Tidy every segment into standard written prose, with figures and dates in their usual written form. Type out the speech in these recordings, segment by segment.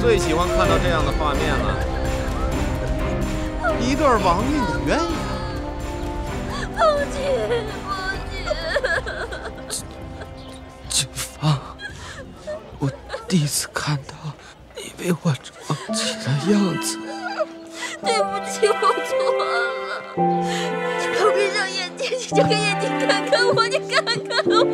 最喜欢看到这样的画面了。一段亡命的鸳鸯。不急，不急。景芳，我第一次看到你为我装起的样子。对不起，我错了。你快闭上眼睛，你睁开眼睛看看我，你看看我。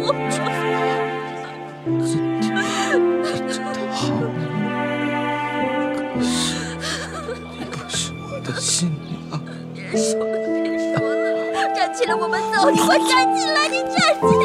新娘，别说了，别说了，站起来，我们走！你快站起来，你站起来！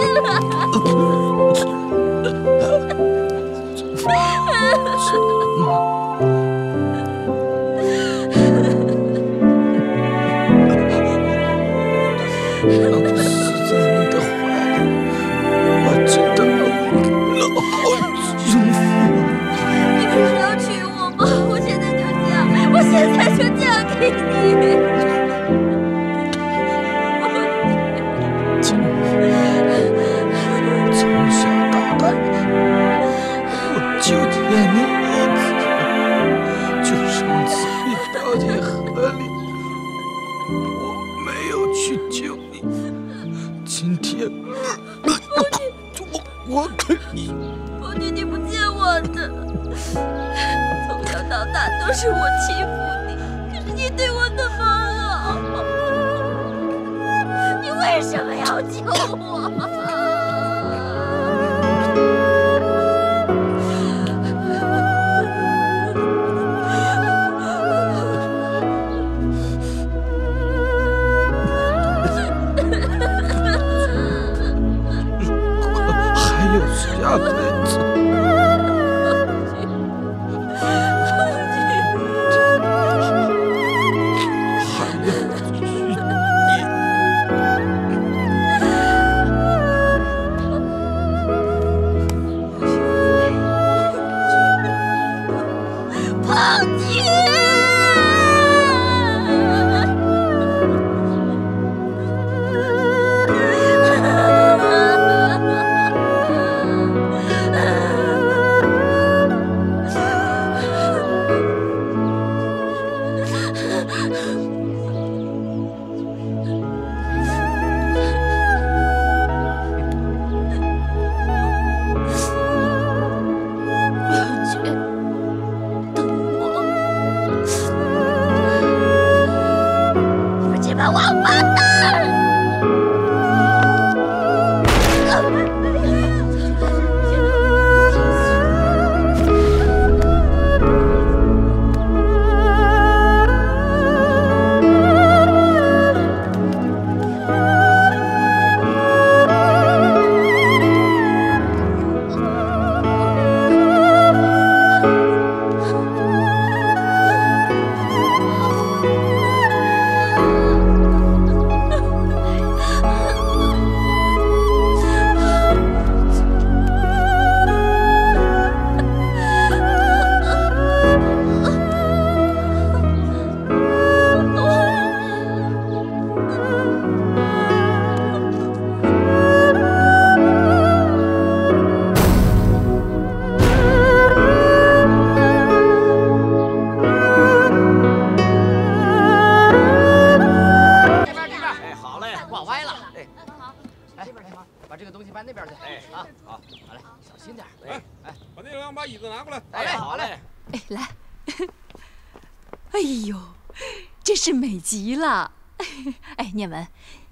念文，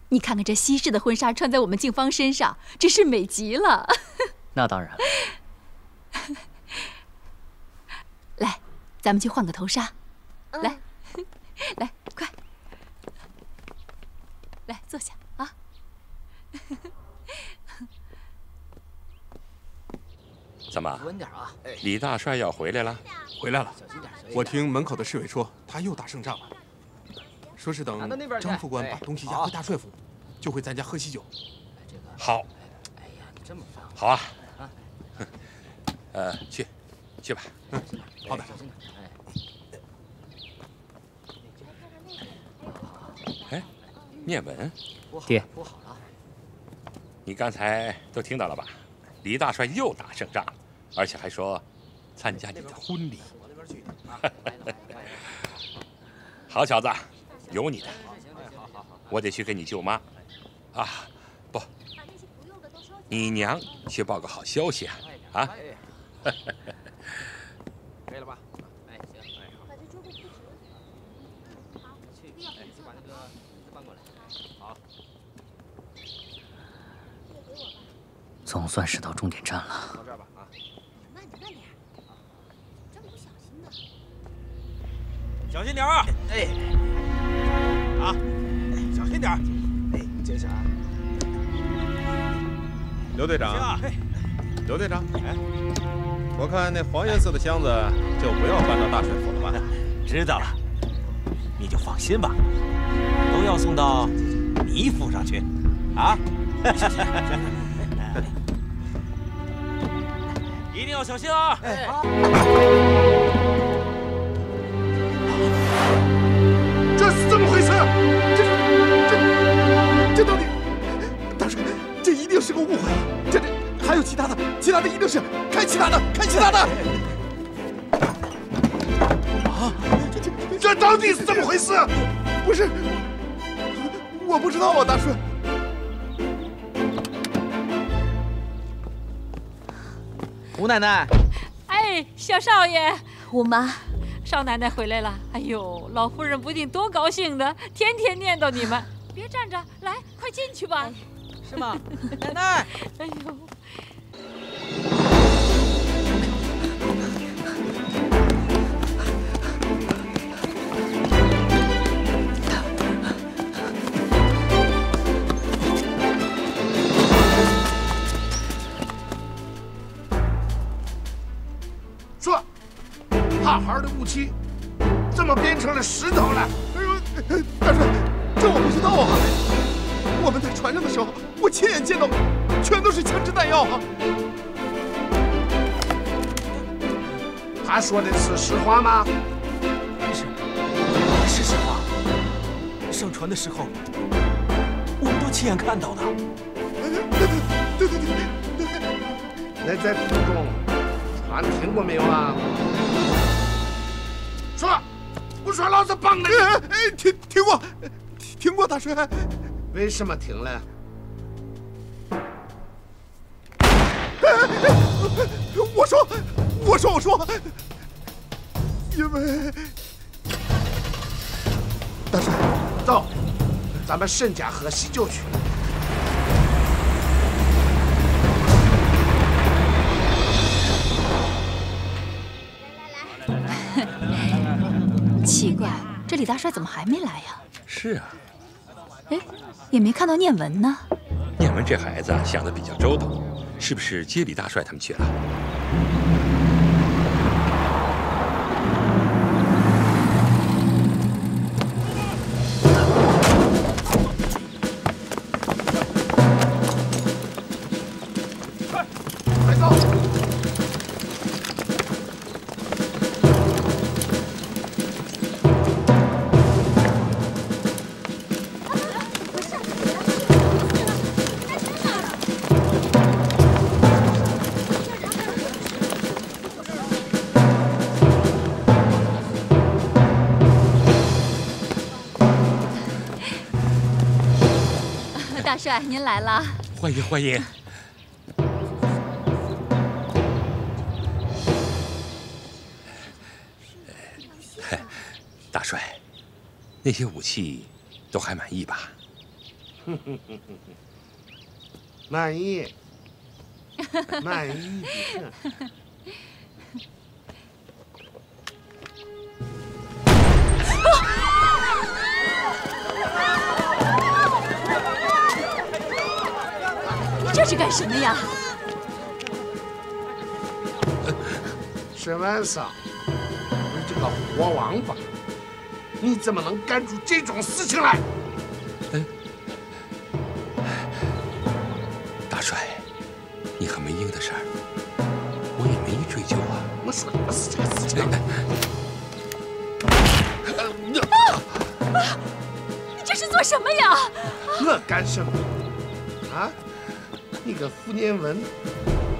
你看看这西式的婚纱穿在我们静芳身上，真是美极了。那当然。来，咱们去换个头纱。来，来，快，来坐下啊。怎么？稳点啊！李大帅要回来了。回来了。小心点。我听门口的侍卫说，他又打胜仗了。 说是等张副官把东西押回大帅府，就回咱家喝喜酒。好。哎呀，你这么烦。好啊。啊。去吧。嗯，好的。哎，念文，爹，你刚才都听到了吧？李大帅又打胜仗，而且还说参加你的婚礼。好小子，有你的。我得去给你舅妈，啊，不，你娘去报个好消息啊！啊，可以了吧？哎，行，哎，好。去把那个搬过来。好。总算是到终点站了。到这儿吧，啊。慢点，慢点。这么不小心呢。小心点啊！哎，啊。 小心点儿！哎，接一下啊，刘队长。刘队长，哎，我看那黄颜色的箱子就不要搬到大水府了吧？知道了，你就放心吧，都要送到你府上去，啊！一定要小心啊！这是怎么回事？ 这到底，大帅，这一定是个误会。这还有其他的，其他的一定是看其他的，看其他的。啊，这到底是怎么回事？不是，我不知道啊，大帅。吴奶奶，哎，小少爷，吴妈，少奶奶回来了。哎呦，老夫人不定多高兴的，天天念叨你们。 别站着，来，快进去吧。是吗？奶奶，哎呦！说，怕孩的雾气怎么变成了石头了？哎呦，大帅。 这我不知道啊！我们在船上的时候，我亲眼见到，全都是枪支弹药啊！他说的是实话吗？是实话。上船的时候，我们都亲眼看到的。对。那在途中，船停过没有啊？说，不说老子帮你！哎，停过。 停过，大帅，为什么停了？我说，因为大帅，走，咱们沈家河西就去。 奇怪，这李大帅怎么还没来呀？是啊。 哎，也没看到念文呢。念文这孩子想的比较周到，是不是接李大帅他们去了？快，快走！大帅，您来了，欢迎欢迎。大帅，那些武器都还满意吧？满意，满意。这是干什么呀？沈万嫂，你这个活王八，你怎么能干出这种事情来？大帅，你和梅英的事儿，我也没追究啊。我说的是这个事情。你这是做什么呀？我干什么？啊？ 那个傅念文，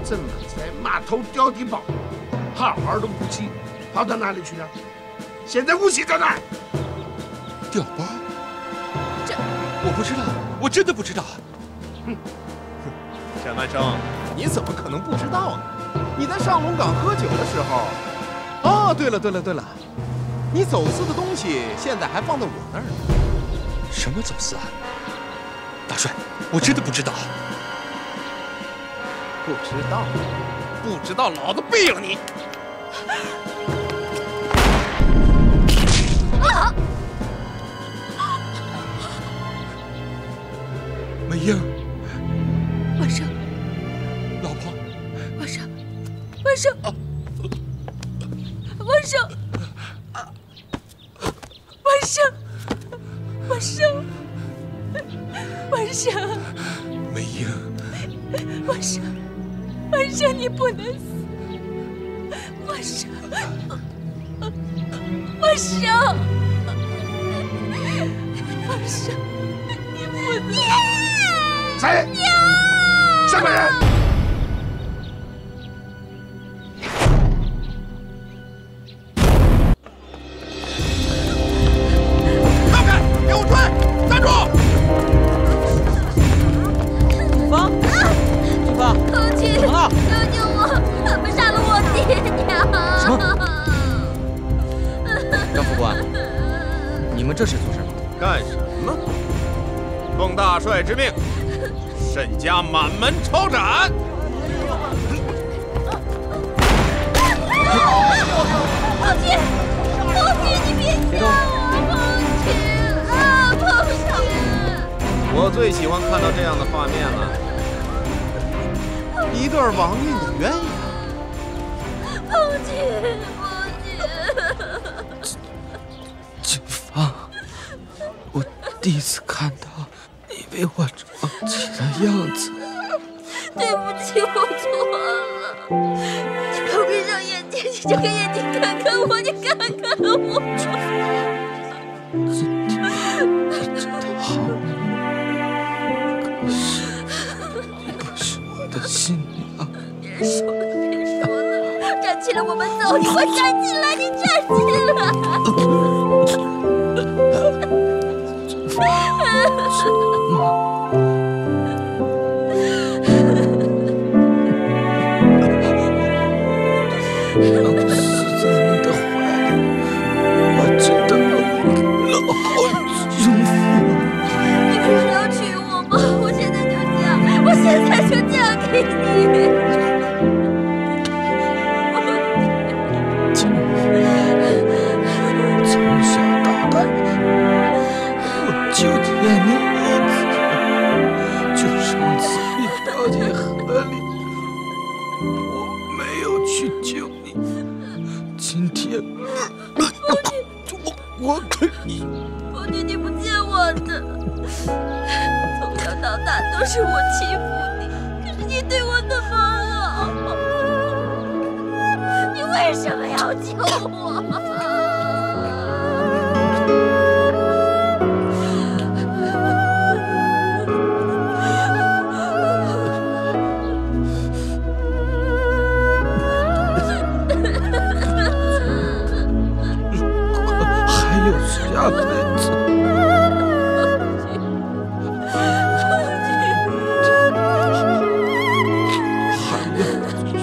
怎么在码头掉的包？好好的武器，跑到哪里去了？现在吴起在哪？掉包？这我不知道，我真的不知道。哼，沈曼生，你怎么可能不知道呢？你在上龙岗喝酒的时候……哦，对了对了对了，你走私的东西现在还放在我那儿呢。什么走私啊？大帅，我真的不知道。不知道，不知道，老子毙了你！ 啊！梅英，万生，老婆，万生，万生，万生，万生，万生，万生，梅英，万生，万生，你不能死。 万生，万生，万生，你不能！谁？什么人？让开！给我追！站住！雨芳，雨芳，父亲，怎么了？救救我！他们杀了我爹娘！ 什么？张副官，你们这是做什么？干什么？奉大帅之命，沈家满门抄斩！父亲，父亲，你别吓我！父亲啊，父亲！我最喜欢看到这样的画面了，一对亡命的鸳鸯。 父亲，锦芳，我第一次看到你为我着急的样子。对不起，我错了。你快闭上眼睛，你睁开眼睛看看我，你看看我。你真的好，可是你不是我的新娘。别说了，别说了。 站起来，我们走！你快站起来，你站起来！老婆死在你的怀里，我真的老幸福。你不是要娶我吗？我现在就嫁，我现在就嫁给你。 就见你一次，就上次你掉进河里，我没有去救你。今天我给你，父亲你不见我的，从小到大都是我欺负你，可是你对我那么好，你为什么要救我？ 下辈子，还要娶你。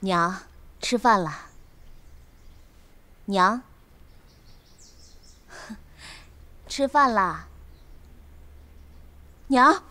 娘，吃饭了。娘，吃饭啦。娘。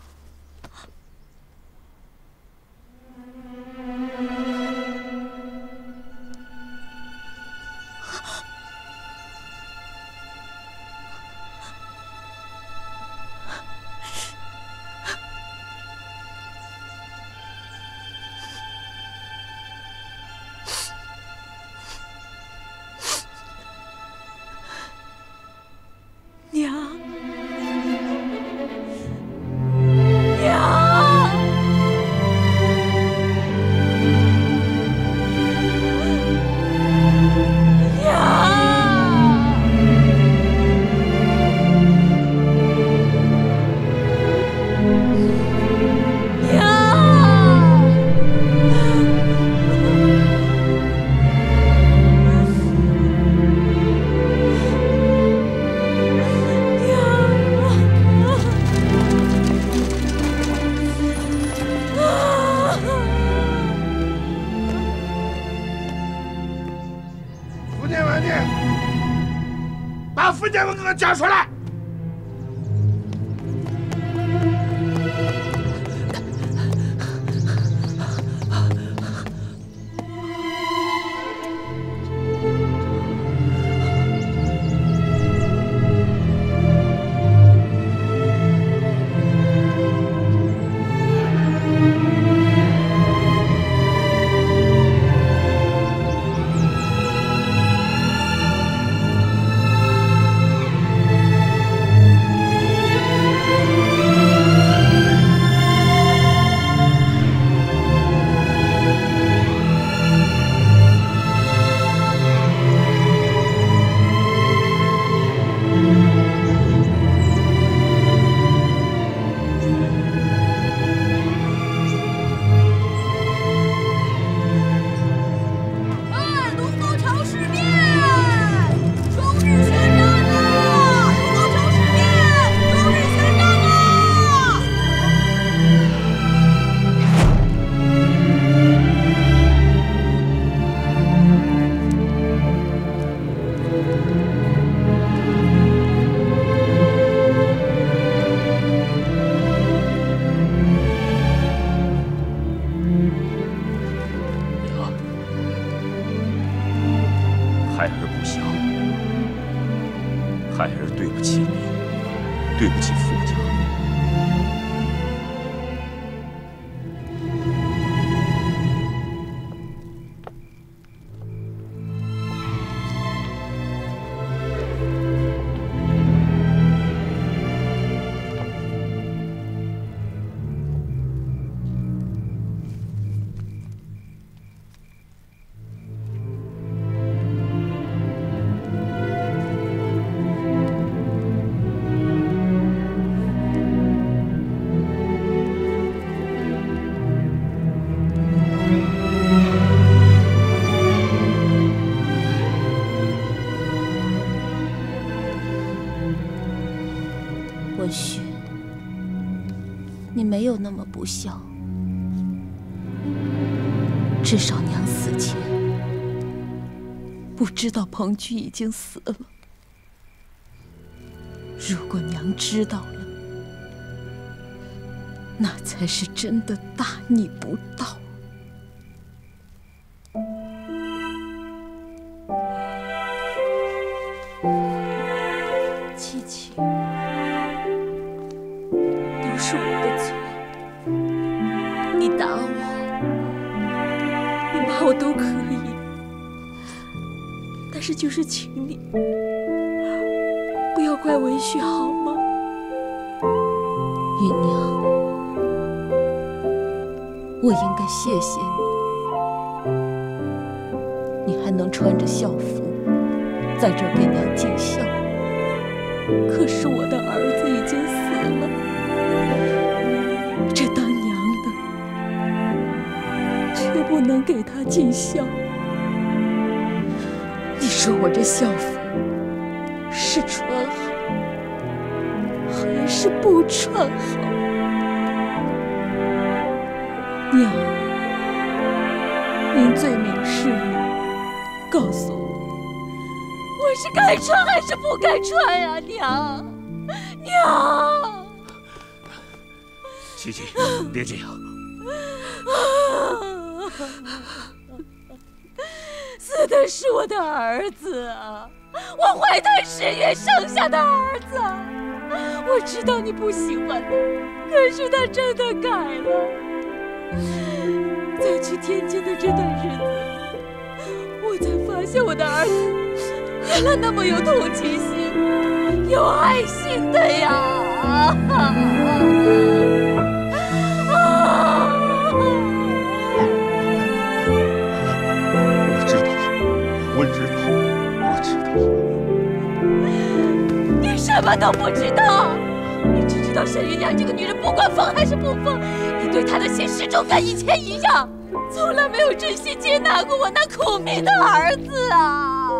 交出来！文旭，你没有那么不孝，至少娘死前不知道彭菊已经死了。如果娘知道了，那才是真的大逆不道。 就是请你不要怪文旭好吗？芸娘，我应该谢谢你，你还能穿着校服在这儿给娘尽孝。可是我的儿子已经死了，这当娘的却不能给他尽孝。 你说我这校服是穿好，还是不穿好？娘，您罪名是你，告诉我，我是该穿还是不该穿呀，娘？娘，琪琪，别这样。死的是我的儿子啊，我怀胎10月生下的儿子。我知道你不喜欢他，可是他真的改了。 在去天津的这段日子，我才发现我的儿子原来那么有同情心、有爱心的呀！我知道，你什么都不知道，你只知道沈月娘这个女人，不管疯还是不疯，你对她的心始终跟以前一样。 从来没有真心接纳过我那苦命的儿子啊，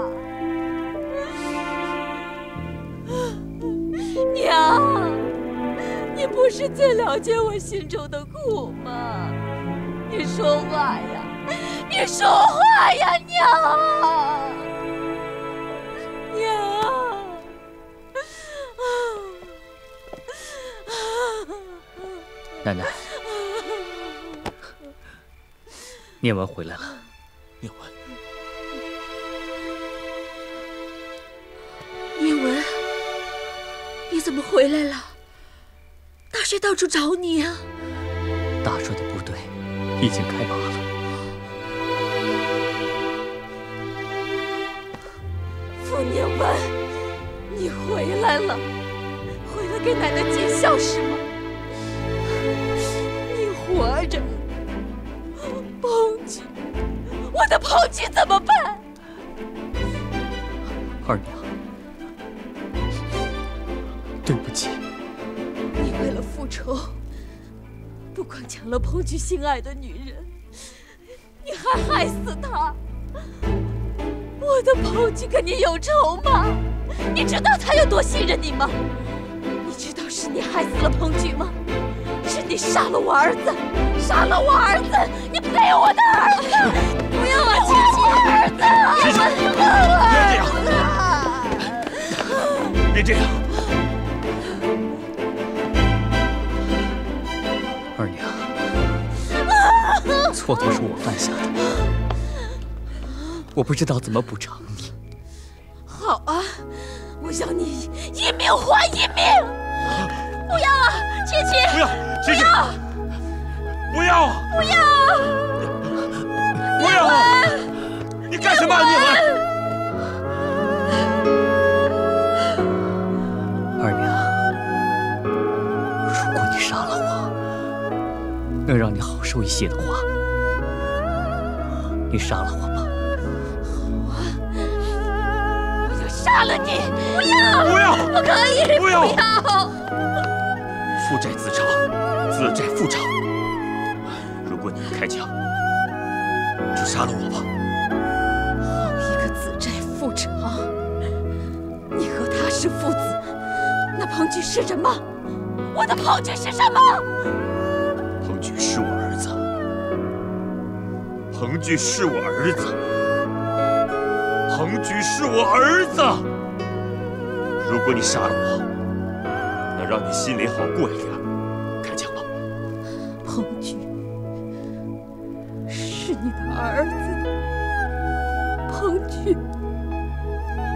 娘，你不是最了解我心中的苦吗？你说话呀，你说话呀，娘，娘。 奶奶，念完回来了。念完，念完，你怎么回来了？大帅到处找你啊！大帅的部队已经开拔了。傅念完，你回来了，回来给奶奶尽孝是吗？ 活着，彭举，我的彭举怎么办？二娘，对不起。你为了复仇，不光抢了彭举心爱的女人，你还害死她。我的彭举跟你有仇吗？你知道他有多信任你吗？你知道是你害死了彭举吗？ 是你杀了我儿子，杀了我儿子！你骗我的儿子！不要啊，琪琪！我儿子！琪琪，别这样！别这样！二娘，错都是我犯下的，我不知道怎么补偿你。好啊，我要你一命还一命！ 不要啊，琪琪！不要，琪琪！不要！不要！不要！你干什么？你二娘，如果你杀了我，能让你好受一些的话，你杀了我吧。好啊，我要杀了你！不要！不要！不可以！不要！ 父债子偿，子债父偿。如果你要开枪，就杀了我吧。好一个子债父偿！你和他是父子，那彭举是什么？我的彭举是什么？彭举是我儿子。彭举是我儿子。彭举是我儿子。如果你杀了我， 让你心里好过一点，开枪吧！彭举是你的儿子，彭举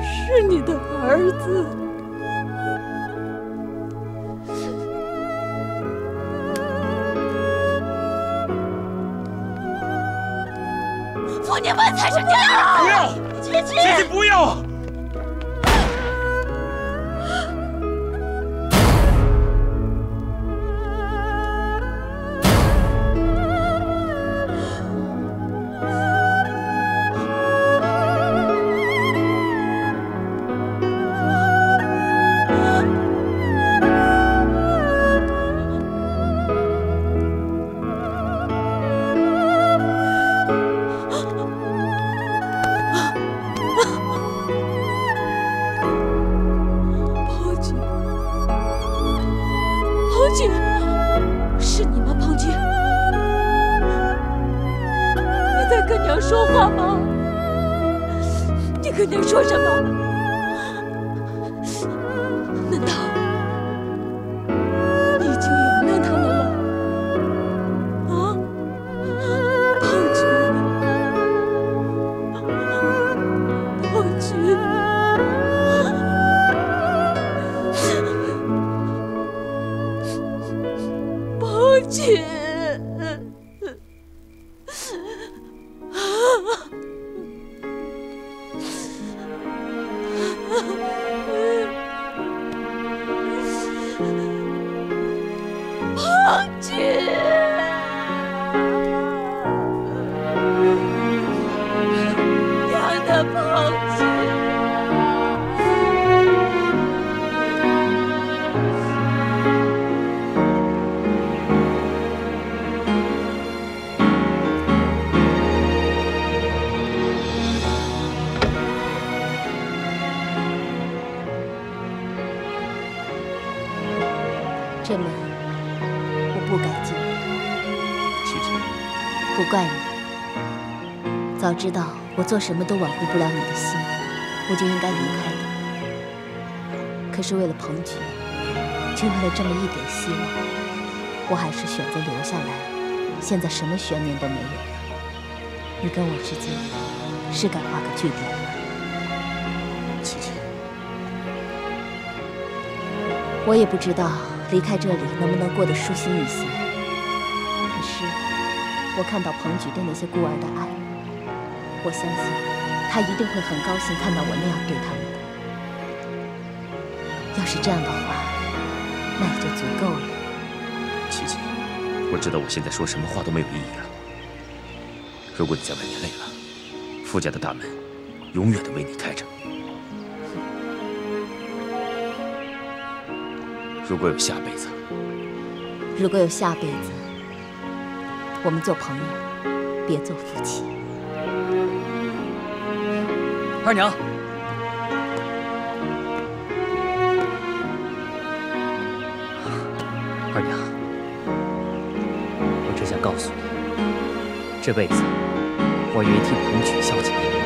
是你的儿子。傅念文才是娘！不要，姐姐，姐姐不要！在跟娘说话吗？你跟娘说什么？ 难道你已经原谅他们了？啊，胖菊，胖菊，胖菊，啊！ 胖菊，娘的胖菊，这么。 不改进，姐姐，不怪你。早知道我做什么都挽回不了你的心，我就应该离开你。可是为了彭菊，就为了这么一点希望，我还是选择留下来。现在什么悬念都没有了，你跟我之间是该画个句点了。姐姐，我也不知道。 离开这里能不能过得舒心一些？可是我看到彭菊对那些孤儿的爱，我相信她一定会很高兴看到我那样对他们的。要是这样的话，那也就足够了。琪琪，我知道我现在说什么话都没有意义了。如果你在外面累了，傅家的大门永远的为你开着。 如果有下辈子，如果有下辈子，我们做朋友，别做夫妻。二娘，二娘，我只想告诉你，这辈子我愿意替彭菊孝敬你。